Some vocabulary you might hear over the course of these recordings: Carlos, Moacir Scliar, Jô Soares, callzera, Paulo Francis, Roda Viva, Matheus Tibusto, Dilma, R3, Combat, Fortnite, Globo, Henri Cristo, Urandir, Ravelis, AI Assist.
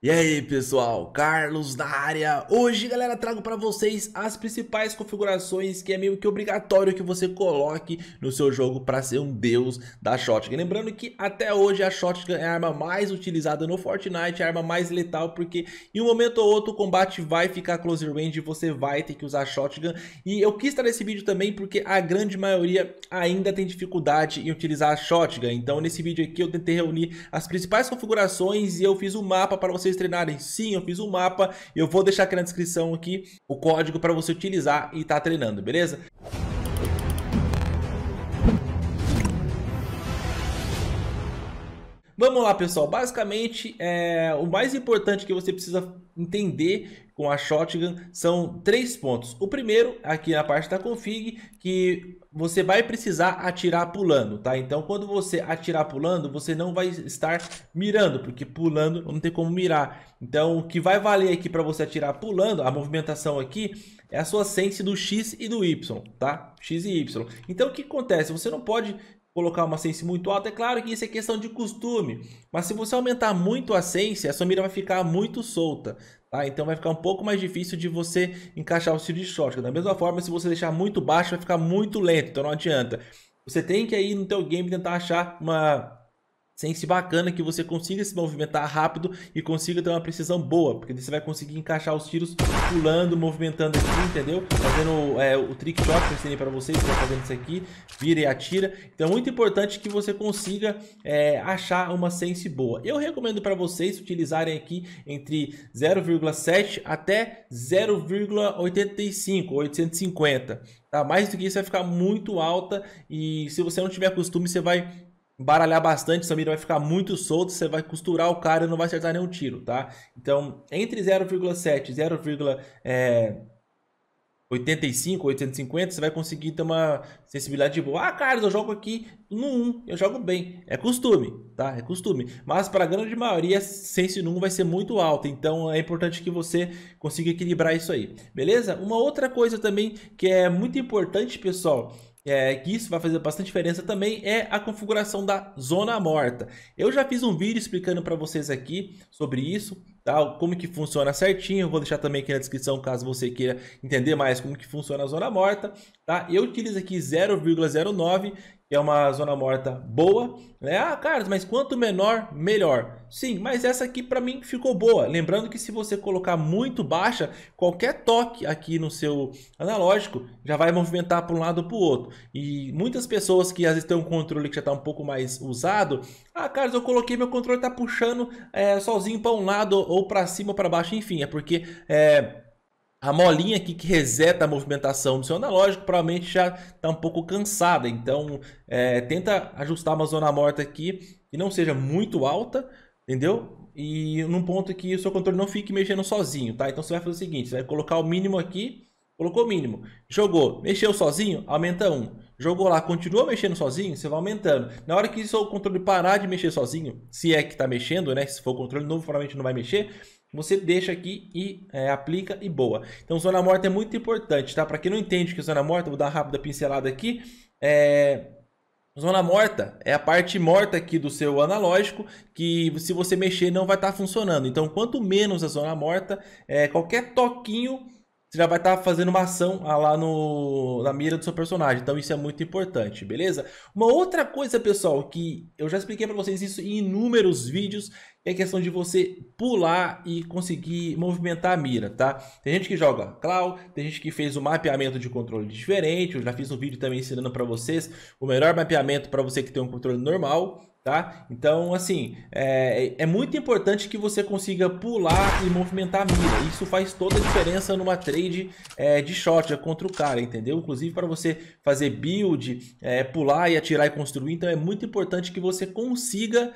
E aí pessoal, Carlos na área. Hoje galera, trago para vocês as principais configurações que é meio que obrigatório que você coloque no seu jogo para ser um deus da shotgun. Lembrando que até hoje a shotgun é a arma mais utilizada no Fortnite, a arma mais letal, porque em um momento ou outro o combate vai ficar close range e você vai ter que usar shotgun. E eu quis estar nesse vídeo também porque a grande maioria ainda tem dificuldade em utilizar a shotgun. Então nesse vídeo aqui eu tentei reunir as principais configurações e eu fiz um mapa para você treinarem. Sim, eu fiz um mapa e eu vou deixar aqui na descrição aqui o código para você utilizar e tá treinando, beleza? Vamos lá pessoal, basicamente o mais importante que você precisa entender com a shotgun são três pontos. O primeiro, aqui na parte da config, que você vai precisar atirar pulando, tá? Então quando você atirar pulando, você não vai estar mirando, porque pulando não tem como mirar. Então o que vai valer aqui para você atirar pulando, a movimentação aqui, é a sua sense do X e do Y, tá? X e Y. Então o que acontece? Você não pode colocar uma sense muito alta. É claro que isso é questão de costume, mas se você aumentar muito a sense, a sua mira vai ficar muito solta, tá? Então vai ficar um pouco mais difícil de você encaixar o tiro de shotgun. Da mesma forma, se você deixar muito baixo, vai ficar muito lento, então não adianta. Você tem que aí no teu game tentar achar uma sense bacana que você consiga se movimentar rápido e consiga ter uma precisão boa, porque você vai conseguir encaixar os tiros pulando, movimentando aqui, entendeu? Fazendo o trick shot que eu ensinei para vocês, que tá fazendo isso aqui, vira e atira. Então é muito importante que você consiga achar uma sense boa. Eu recomendo para vocês utilizarem aqui entre 0,7 até 0,85, 850, tá? Mais do que isso vai ficar muito alta e se você não tiver costume, você vai baralhar bastante, sua mira vai ficar muito solta, você vai costurar o cara e não vai acertar nenhum tiro, tá? Então, entre 0,7 e 0,85, 850, você vai conseguir ter uma sensibilidade boa. Ah, Carlos, eu jogo aqui no 1, eu jogo bem. É costume, tá? É costume. Mas para a grande maioria, a sense no 1 vai ser muito alta, então é importante que você consiga equilibrar isso aí, beleza? Uma outra coisa também que é muito importante, pessoal, que isso vai fazer bastante diferença também, é a configuração da zona morta. Eu já fiz um vídeo explicando para vocês aqui sobre isso, tá? Como que funciona certinho. Eu vou deixar também aqui na descrição caso você queira entender mais como que funciona a zona morta, tá? Eu utilizo aqui 0,09, que é uma zona morta boa, né? Ah, Carlos, mas quanto menor, melhor. Sim, mas essa aqui para mim ficou boa. Lembrando que se você colocar muito baixa, qualquer toque aqui no seu analógico já vai movimentar para um lado ou para o outro. E muitas pessoas que às vezes têm um controle que já está um pouco mais usado, ah, Carlos, eu coloquei, meu controle está puxando sozinho para um lado ou para cima ou para baixo. Enfim, é porque a molinha aqui que reseta a movimentação do seu analógico provavelmente já está um pouco cansada. Então tenta ajustar uma zona morta aqui que não seja muito alta, entendeu? E num ponto que o seu controle não fique mexendo sozinho, tá? Então você vai fazer o seguinte, você vai colocar o mínimo aqui, colocou o mínimo, jogou, mexeu sozinho, aumenta 1. Jogou lá, continua mexendo sozinho, você vai aumentando. Na hora que o seu controle parar de mexer sozinho, se é que está mexendo, né? Se for o controle novo, provavelmente não vai mexer. Você deixa aqui e aplica e boa. Então zona morta é muito importante, tá? Para quem não entende o que é zona morta, vou dar uma rápida pincelada aqui. Zona morta é a parte morta aqui do seu analógico que se você mexer não vai estar funcionando. Então quanto menos a zona morta, qualquer toquinho você já vai estar fazendo uma ação lá na mira do seu personagem. Então isso é muito importante, beleza? Uma outra coisa, pessoal, que eu já expliquei para vocês isso em inúmeros vídeos, é a questão de você pular e conseguir movimentar a mira, tá? Tem gente que joga claw, tem gente que fez o mapeamento de controle diferente. Eu já fiz um vídeo também ensinando para vocês o melhor mapeamento para você que tem um controle normal, tá? Então assim, é muito importante que você consiga pular e movimentar a mira. Isso faz toda a diferença numa trade de shot contra o cara, entendeu? Inclusive para você fazer build, pular e atirar e construir. Então é muito importante que você consiga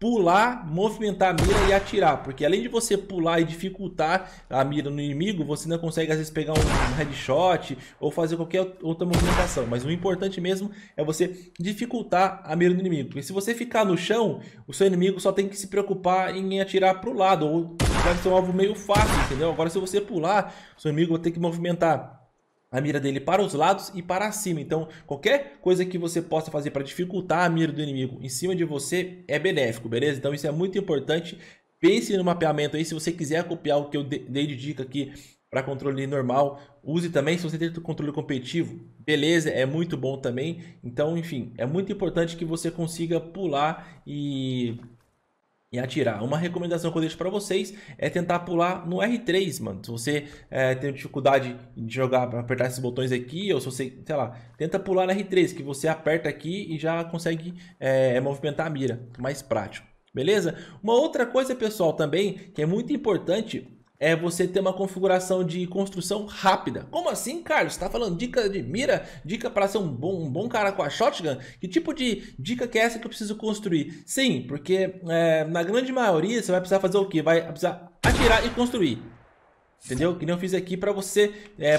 pular, movimentar a mira e atirar, porque além de você pular e dificultar a mira no inimigo, você não consegue às vezes pegar um headshot ou fazer qualquer outra movimentação. Mas o importante mesmo é você dificultar a mira do inimigo, porque se você ficar no chão, o seu inimigo só tem que se preocupar em atirar para o lado ou vai ser um alvo meio fácil, entendeu? Agora se você pular, o seu inimigo vai ter que movimentar a mira dele para os lados e para cima. Então qualquer coisa que você possa fazer para dificultar a mira do inimigo em cima de você é benéfico, beleza? Então isso é muito importante pense no mapeamento aí. Se você quiser copiar o que eu dei de dica aqui para controle normal, use também. Se você tem controle competitivo, beleza, é muito bom também. Então, enfim, é muito importante que você consiga pular e atirar. Uma recomendação que eu deixo para vocês é tentar pular no R3, mano. Se você tem dificuldade de jogar para apertar esses botões aqui, ou se você, sei lá, tenta pular no R3, que você aperta aqui e já consegue movimentar a mira, mais prático, beleza? Uma outra coisa, pessoal, também, que é muito importante, é você ter uma configuração de construção rápida. Como assim, Carlos? Você tá falando dica de mira? Dica para ser um bom cara com a shotgun? Que tipo de dica que é essa que eu preciso construir? Sim, porque na grande maioria você vai precisar fazer o quê? Vai precisar atirar e construir. Entendeu? Que nem eu fiz aqui para você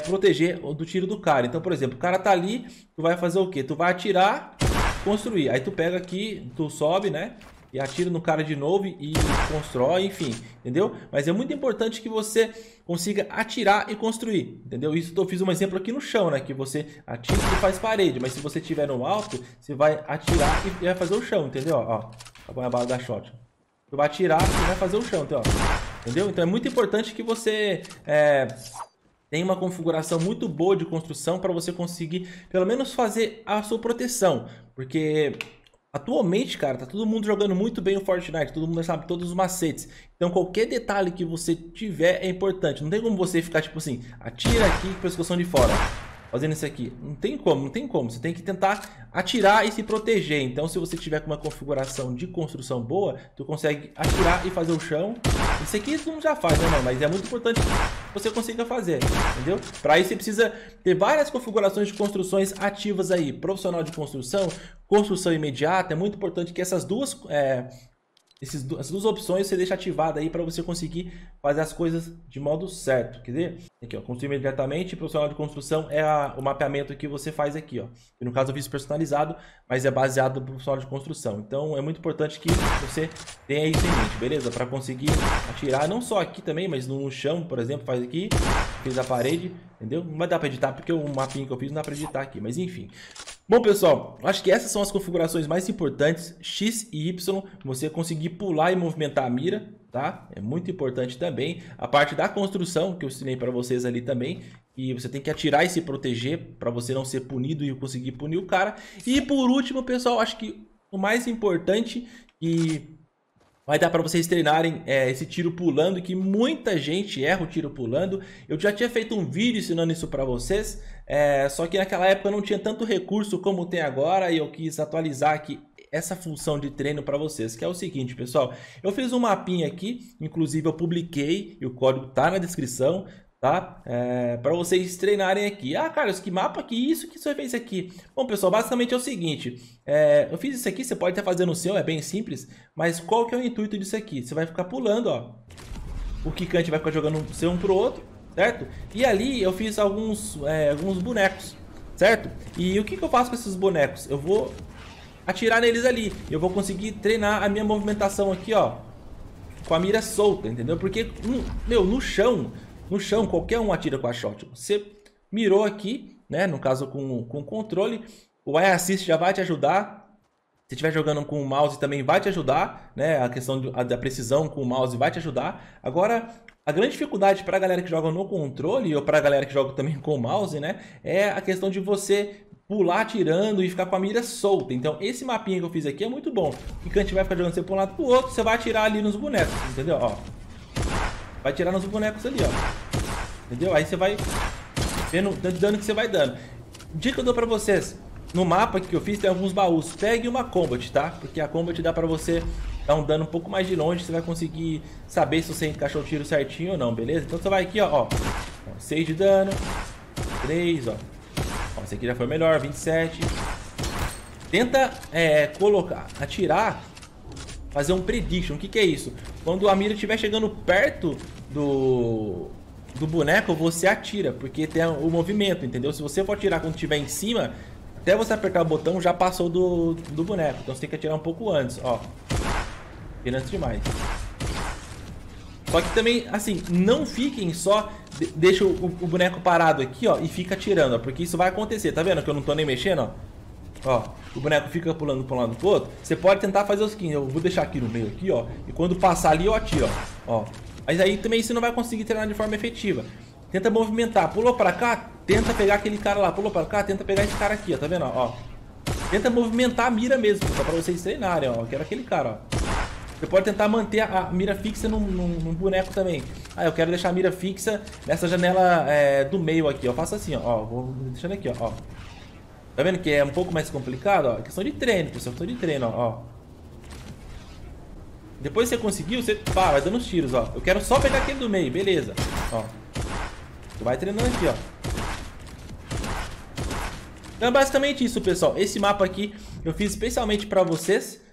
proteger do tiro do cara. Então, por exemplo, o cara tá ali, tu vai fazer o quê? Tu vai atirar, construir. Aí tu pega aqui, tu sobe, né? E atira no cara de novo e constrói, enfim, entendeu? Mas é muito importante que você consiga atirar e construir, entendeu? Isso eu fiz um exemplo aqui no chão, né? Que você atira e faz parede, mas se você estiver no alto, você vai atirar e vai fazer o chão, entendeu? Ó, põe a bala da shot. Você vai atirar e vai fazer o chão, entendeu? Então é muito importante que você... tem uma configuração muito boa de construção para você conseguir, pelo menos, fazer a sua proteção, porque... Atualmente, cara, tá todo mundo jogando muito bem o Fortnite, todo mundo sabe todos os macetes. Então qualquer detalhe que você tiver é importante. Não tem como você ficar tipo assim, atira aqui, pescoção de fora, fazendo isso aqui. Não tem como. Você tem que tentar atirar e se proteger. Então se você tiver com uma configuração de construção boa, tu consegue atirar e fazer o chão. Isso aqui todo mundo já faz, né, mano? Mas é muito importante que você consiga fazer, entendeu? Para isso você precisa ter várias configurações de construções ativas aí. Profissional de construção, construção imediata. É muito importante que essas duas opções você deixa ativada aí para você conseguir fazer as coisas de modo certo. Quer dizer, aqui ó, construir imediatamente, profissional de construção é o mapeamento que você faz aqui, ó. E no caso eu fiz personalizado, mas é baseado no profissional de construção. Então é muito importante que você tenha isso em mente, beleza? Para conseguir atirar não só aqui também, mas no chão, por exemplo, faz aqui, fiz a parede, entendeu? Não vai dar para editar porque o mapinha que eu fiz não dá para editar aqui, mas enfim. Bom, pessoal, acho que essas são as configurações mais importantes, X e Y, você conseguir pular e movimentar a mira, tá? É muito importante também. A parte da construção, que eu ensinei para vocês ali também, e você tem que atirar e se proteger para você não ser punido e conseguir punir o cara. E por último, pessoal, acho que o mais importante e... vai dar para vocês treinarem esse tiro pulando, que muita gente erra o tiro pulando. Eu já tinha feito um vídeo ensinando isso para vocês, só que naquela época não tinha tanto recurso como tem agora e eu quis atualizar aqui essa função de treino para vocês, que é o seguinte, pessoal. Eu fiz um mapinha aqui, inclusive eu publiquei e o código tá na descrição, tá? Para vocês treinarem aqui. Ah, Carlos, que mapa, que isso, que você fez aqui? Bom, pessoal, basicamente é o seguinte, eu fiz isso aqui, você pode estar fazendo o seu, é bem simples, mas qual que é o intuito disso aqui? Você vai ficar pulando, ó, o quicante vai ficar jogando o seu um pro outro, certo? E ali eu fiz alguns bonecos, certo? E o que eu faço com esses bonecos? Eu vou atirar neles ali, eu vou conseguir treinar a minha movimentação aqui, ó, com a mira solta, entendeu? Porque, meu, no chão, qualquer um atira com a shotgun. Você mirou aqui, né? No caso, com o controle. O AI Assist já vai te ajudar. Se estiver jogando com o mouse também vai te ajudar, né? A questão da precisão com o mouse vai te ajudar. Agora, a grande dificuldade para a galera que joga no controle, ou para a galera que joga também com o mouse, né? É a questão de você pular atirando e ficar com a mira solta. Então, esse mapinha que eu fiz aqui é muito bom. O canto vai ficar jogando você para um lado para o outro, você vai atirar ali nos bonecos, entendeu? Ó. Vai tirar nos bonecos ali, ó. Entendeu? Aí você vai vendo o dano que você vai dando. Dica que eu dou pra vocês. No mapa que eu fiz tem alguns baús. Pegue uma Combat, tá? Porque a Combat dá pra você dar um dano um pouco mais de longe. Você vai conseguir saber se você encaixou o tiro certinho ou não, beleza? Então você vai aqui, ó. 6 de dano. 3, ó. Esse aqui já foi melhor. 27. Tenta colocar, atirar... fazer um prediction. O que é isso? Quando a mira estiver chegando perto do boneco, você atira, porque tem o movimento, entendeu? Se você for atirar quando estiver em cima, até você apertar o botão, já passou do boneco. Então você tem que atirar um pouco antes, ó. Antes demais. Só que também, assim, não fiquem só... deixa o boneco parado aqui, ó, e fica atirando, ó, porque isso vai acontecer. Tá vendo que eu não tô nem mexendo, ó? Ó, o boneco fica pulando para um lado e pro outro. Você pode tentar fazer o seguinte, eu vou deixar aqui no meio aqui, ó. E quando passar ali, eu atiro, ó. Mas aí também você não vai conseguir treinar de forma efetiva. Tenta movimentar, pulou para cá, tenta pegar aquele cara lá, pulou para cá, tenta pegar esse cara aqui, ó, tá vendo, ó. Tenta movimentar a mira mesmo, só para vocês treinarem, ó. Eu quero aquele cara, ó. Você pode tentar manter a mira fixa num boneco também. Ah, eu quero deixar a mira fixa nessa janela do meio aqui, ó. Faça assim, ó, vou deixando aqui, ó. Tá vendo que é um pouco mais complicado, ó? É questão de treino, pessoal, questão de treino, ó. Depois que você conseguiu, você pá, vai dando os tiros, ó. Eu quero só pegar aquele do meio, beleza. Ó. Tu vai treinando aqui, ó. Então é basicamente isso, pessoal. Esse mapa aqui eu fiz especialmente pra vocês.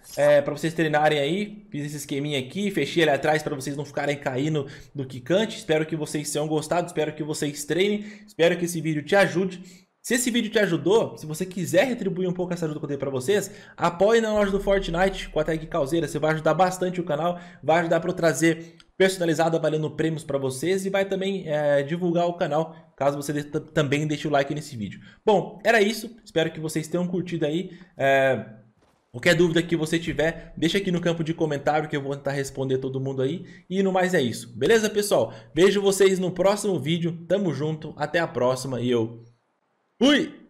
Pra vocês treinarem aí, fiz esse esqueminha aqui, fechei ali atrás pra vocês não ficarem caindo do quicante. Espero que vocês tenham gostado, espero que vocês treinem, espero que esse vídeo te ajude. Se esse vídeo te ajudou, se você quiser retribuir um pouco essa ajuda que eu dei pra vocês, apoie na loja do Fortnite com a tag callzera, você vai ajudar bastante o canal, vai ajudar pra eu trazer personalizado avaliando prêmios pra vocês e vai também divulgar o canal, caso você também deixe o like nesse vídeo. Bom, era isso, espero que vocês tenham curtido aí. Qualquer dúvida que você tiver, deixa aqui no campo de comentário que eu vou tentar responder todo mundo aí. E no mais é isso. Beleza, pessoal? Vejo vocês no próximo vídeo. Tamo junto. Até a próxima. E eu fui!